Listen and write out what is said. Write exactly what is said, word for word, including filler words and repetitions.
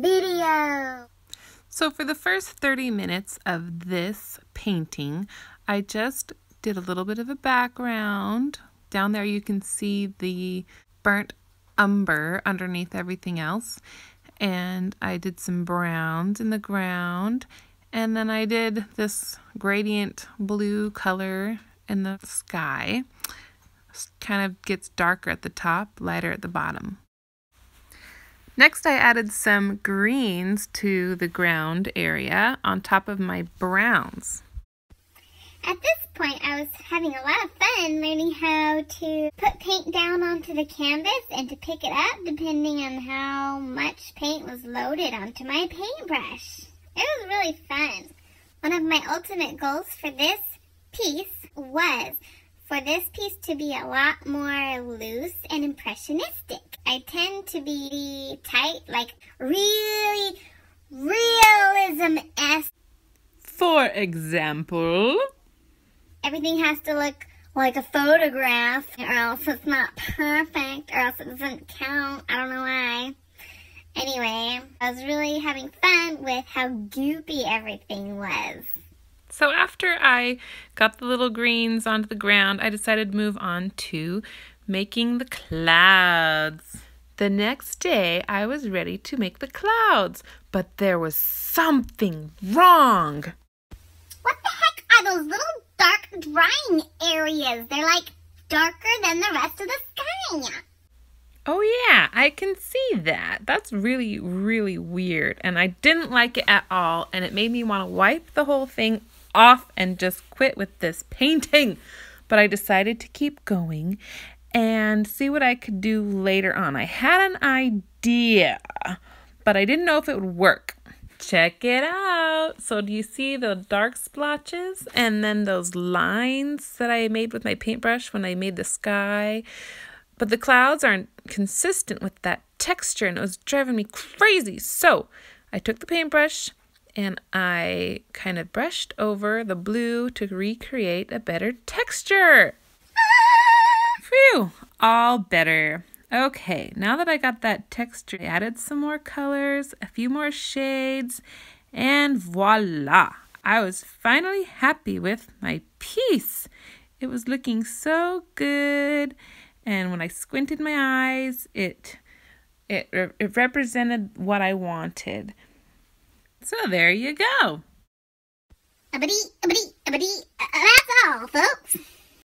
video. So for the first thirty minutes of this painting, I just did a little bit of a background. Down there you can see the burnt umber underneath everything else. And I did some browns in the ground. And then I did this gradient blue color in the sky. It kind of gets darker at the top, lighter at the bottom. Next I added some greens to the ground area on top of my browns. At this point I was having a lot of fun learning how to put paint down onto the canvas and to pick it up depending on how much paint was loaded onto my paintbrush. It was really fun. One of my ultimate goals for this piece was for this piece to be a lot more loose and impressionistic. I tend to be tight, like really realism-esque. For example, everything has to look like a photograph, or else it's not perfect, or else it doesn't count. I don't know why. Anyway, I was really having fun with how goopy everything was. So after I got the little greens onto the ground, I decided to move on to making the clouds. The next day, I was ready to make the clouds, but there was something wrong. What the heck are those little dark drying areas? They're like darker than the rest of the sky. Oh yeah, I can see that. That's really, really weird, and I didn't like it at all, and it made me want to wipe the whole thing off and just quit with this painting. But I decided to keep going and see what I could do later on. I had an idea, but I didn't know if it would work. Check it out. So do you see the dark splotches and then those lines that I made with my paintbrush when I made the sky? But the clouds aren't consistent with that texture, and it was driving me crazy. So I took the paintbrush and I kind of brushed over the blue to recreate a better texture. Phew, all better. Okay, now that I got that texture, I added some more colors, a few more shades, and voila! I was finally happy with my piece. It was looking so good, and when I squinted my eyes, it, it, it represented what I wanted. So there you go. Abadee, abadee, abadee. That's all, folks.